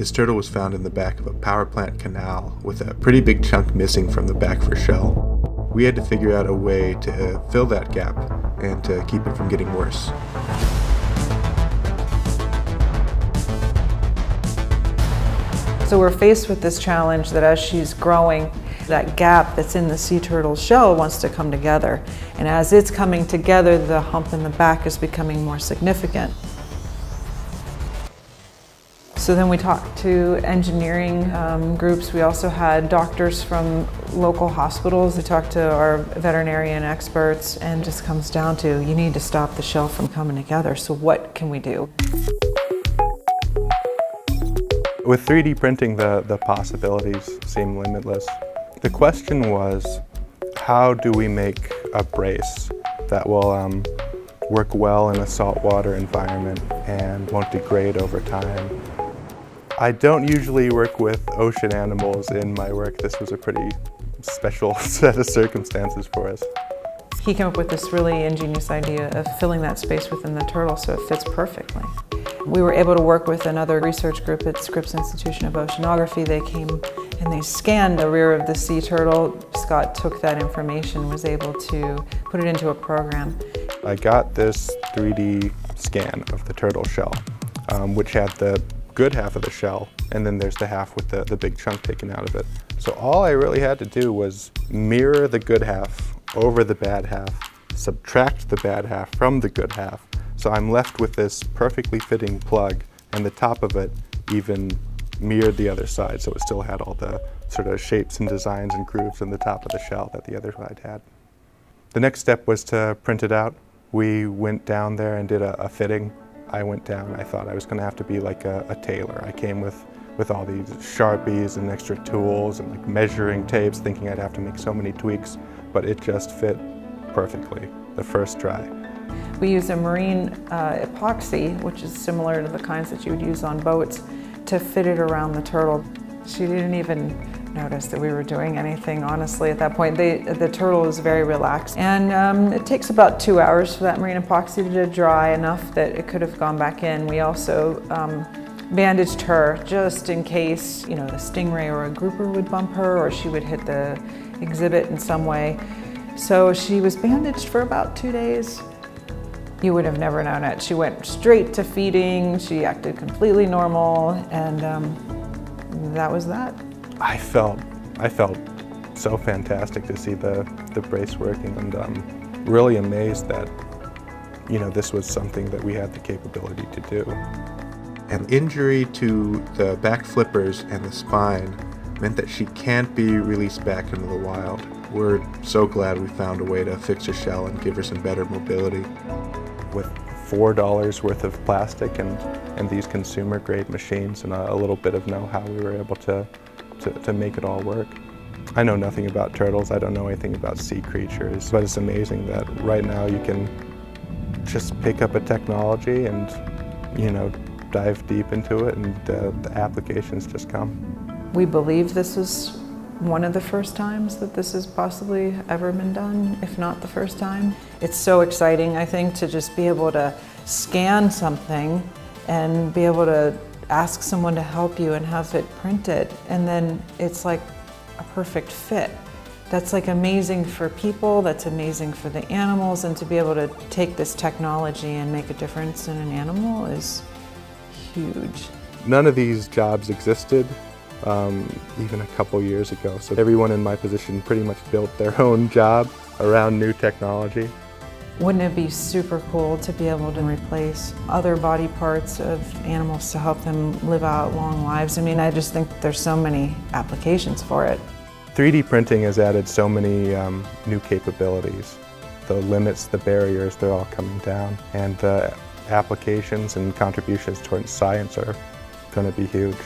This turtle was found in the back of a power plant canal with a pretty big chunk missing from the back for shell. We had to figure out a way to fill that gap and to keep it from getting worse. So we're faced with this challenge that as she's growing, that gap that's in the sea turtle's shell wants to come together. And as it's coming together, the hump in the back is becoming more significant. So then we talked to engineering groups. We also had doctors from local hospitals. We talked to our veterinarian experts, and it just comes down to, you need to stop the shell from coming together. So what can we do? With 3D printing, the possibilities seem limitless. The question was, how do we make a brace that will work well in a saltwater environment and won't degrade over time? I don't usually work with ocean animals in my work. This was a pretty special set of circumstances for us. He came up with this really ingenious idea of filling that space within the turtle so it fits perfectly. We were able to work with another research group at Scripps Institution of Oceanography. They came and they scanned the rear of the sea turtle. Scott took that information, was able to put it into a program. I got this 3D scan of the turtle shell, which had the good half of the shell, and then there's the half with the big chunk taken out of it. So all I really had to do was mirror the good half over the bad half, subtract the bad half from the good half, so I'm left with this perfectly fitting plug, and the top of it even mirrored the other side, so it still had all the sort of shapes and designs and grooves in the top of the shell that the other side had. The next step was to print it out. We went down there and did a fitting. I went down, I thought I was going to have to be like a tailor. I came with all these Sharpies and extra tools and like measuring tapes, thinking I'd have to make so many tweaks, but it just fit perfectly the first try. We use a marine epoxy, which is similar to the kinds that you would use on boats, to fit it around the turtle. She didn't even notice that we were doing anything, honestly, at that point. The turtle is very relaxed. And it takes about 2 hours for that marine epoxy to dry enough that it could have gone back in. We also bandaged her just in case, you know, the stingray or a grouper would bump her or she would hit the exhibit in some way. So she was bandaged for about 2 days. You would have never known it. She went straight to feeding. She acted completely normal, and that was that. I felt so fantastic to see the brace working, and really amazed that, you know, this was something that we had the capability to do. An injury to the back flippers and the spine meant that she can't be released back into the wild. We're so glad we found a way to fix her shell and give her some better mobility. With $4 worth of plastic and these consumer grade machines and a little bit of know-how, we were able to make it all work. I know nothing about turtles, I don't know anything about sea creatures, but it's amazing that right now you can just pick up a technology and, you know, dive deep into it, and the applications just come. We believe this is one of the first times that this has possibly ever been done, if not the first time. It's so exciting, I think, to just be able to scan something and be able to ask someone to help you and have it printed, and then it's like a perfect fit. That's like amazing for people, that's amazing for the animals, and to be able to take this technology and make a difference in an animal is huge. None of these jobs existed even a couple years ago, so everyone in my position pretty much built their own job around new technology. Wouldn't it be super cool to be able to replace other body parts of animals to help them live out long lives? I mean, I just think there's so many applications for it. 3D printing has added so many new capabilities. The limits, the barriers, they're all coming down, and the applications and contributions towards science are going to be huge.